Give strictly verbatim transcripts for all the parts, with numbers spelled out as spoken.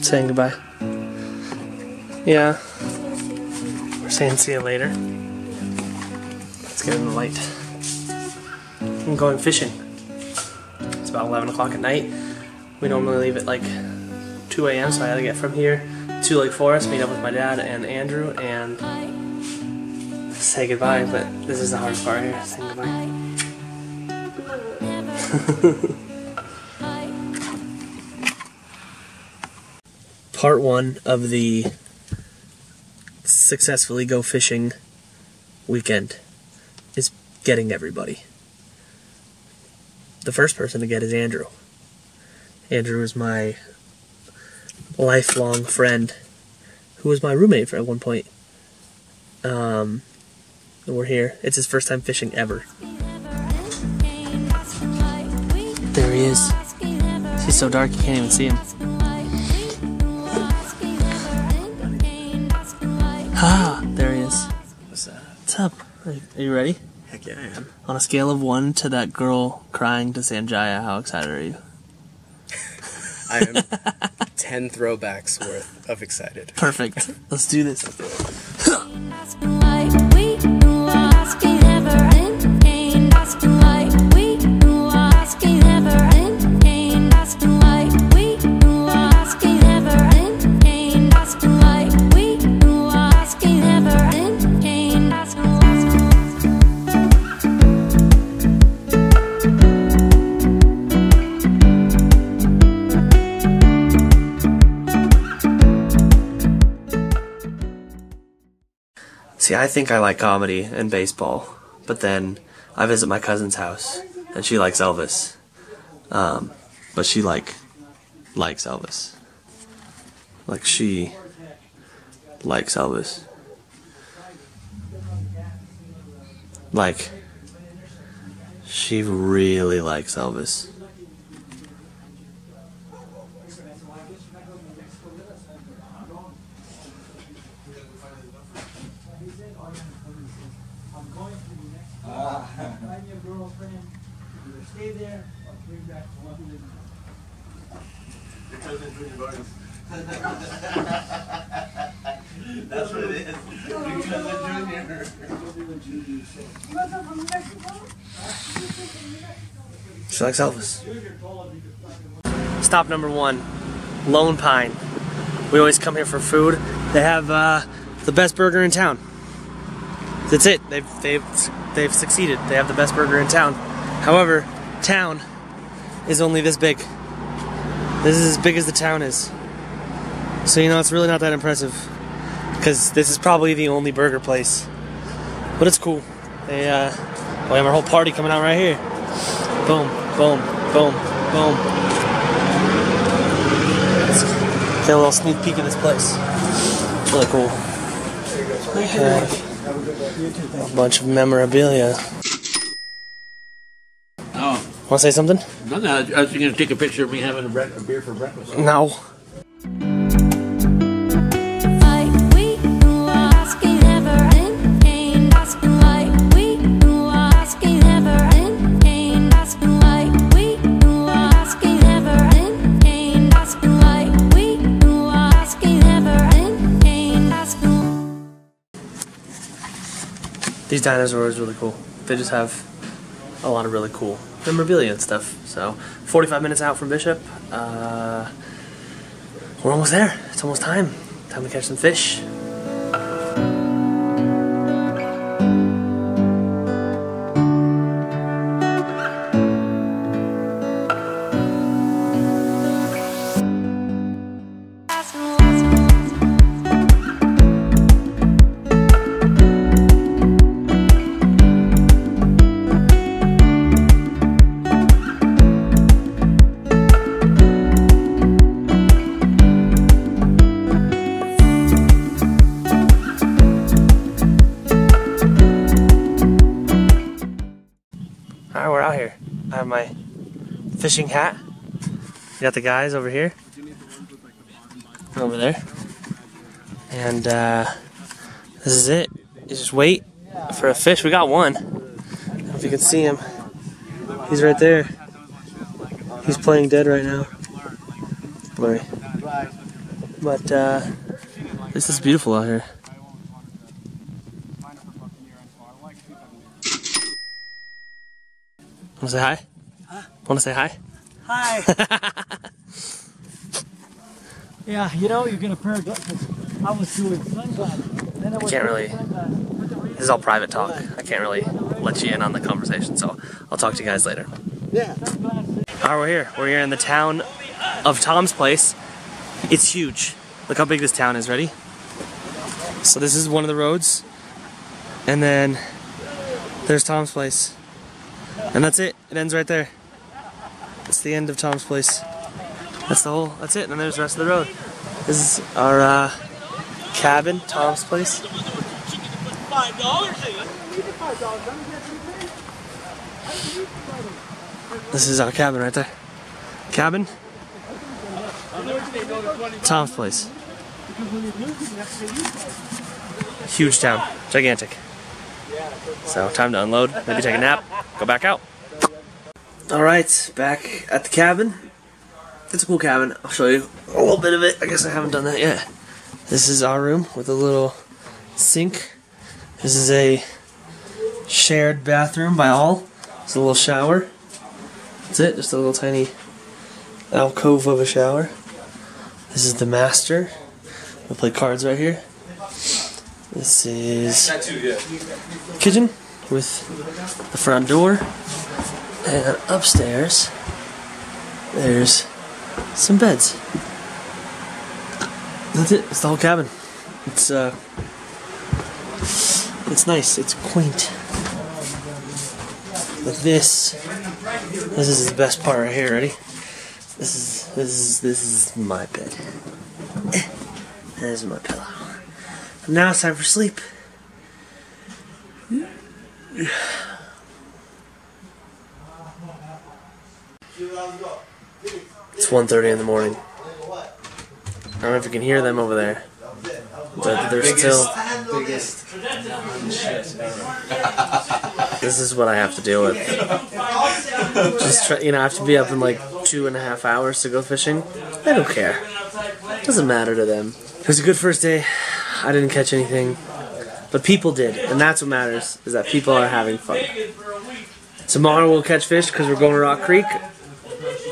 Saying goodbye. Yeah. We're saying see you later. Let's get in the light. I'm going fishing. It's about eleven o'clock at night. We normally leave at like two A M so I gotta get from here to Lake Forest, meet up with my dad and Andrew, and say goodbye, but this is the hard part here, saying goodbye. Part one of the successfully go fishing weekend is getting everybody. The first person to get is Andrew. Andrew is my lifelong friend who was my roommate for at one point. Um, and we're here. It's his first time fishing ever. There he is. He's so dark you can't even see him. Ah, there he is. What's up? What's up? Are you ready? Heck yeah, I am. On a scale of one to that girl crying to Sanjaya, how excited are you? I am ten throwbacks worth of excited. Perfect. Let's do this. Let's do See, I think I like comedy and baseball, but then I visit my cousin's house, and she likes Elvis. Um, but she, like, likes Elvis. Like, she likes Elvis. Like, she really likes Elvis. That's what it is. She likes Elvis. Stop number one, Lone Pine. We always come here for food. They have uh, the best burger in town. That's it. They've they've they've succeeded. They have the best burger in town. However, town is only this big. This is as big as the town is. So, you know, it's really not that impressive, because this is probably the only burger place. But it's cool. They, uh, we have our whole party coming out right here. Boom, boom, boom, boom. Let's get a little sneak peek of this place. It's really cool. We have a bunch of memorabilia. Oh. Want to say something? No, no, I was going to take a picture of me having a, bre a beer for breakfast. No. These dinosaurs are really cool. They just have a lot of really cool memorabilia and stuff. So, forty-five minutes out from Bishop. Uh, we're almost there. It's almost time. Time to catch some fish. Fishing hat. We got the guys over here, over there, and uh, this is it. You just wait for a fish. We got one. I don't know if you can see him. He's right there. He's playing dead right now. blurry. But uh, this is beautiful out here. Want to say hi? Huh? Want to say hi? Hi. Yeah, you know, you're going to pair of glasses. I was doing sunglasses. Then I, was I can't really. This is all private talk. I can't really let you in on the conversation, so I'll talk to you guys later. Yeah. Alright, we're here. We're here in the town of Tom's Place. It's huge. Look how big this town is. Ready? So this is one of the roads. And then there's Tom's Place. And that's it. It ends right there. It's the end of Tom's Place. That's the whole, that's it. And then there's the rest of the road. This is our uh, cabin, Tom's Place. This is our cabin right there. Cabin? Tom's Place. Huge town. Gigantic. So, time to unload. Maybe take a nap. Go back out. Alright, back at the cabin. It's a cool cabin. I'll show you a little bit of it. I guess I haven't done that yet. This is our room with a little sink. This is a shared bathroom by all. It's a little shower. That's it. Just a little tiny alcove of a shower. This is the master. We'll play cards right here. This is kitchen with the front door. And upstairs, there's some beds. That's it. It's the whole cabin. It's uh, it's nice. It's quaint. But this, this is the best part right here. Ready? This is this is this is my bed. There's my pillow. And now it's time for sleep. It's one thirty in the morning. I don't know if you can hear them over there, but they're still. Biggest. This is what I have to deal with. Just try, you know, I have to be up in like two and a half hours to go fishing. I don't care. It doesn't matter to them. It was a good first day. I didn't catch anything, but people did, and that's what matters. Is that people are having fun. Tomorrow we'll catch fish because we're going to Rock Creek.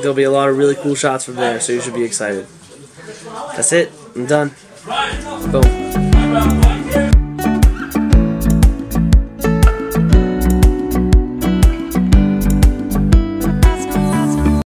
There'll be a lot of really cool shots from there, so you should be excited. That's it. I'm done. Boom.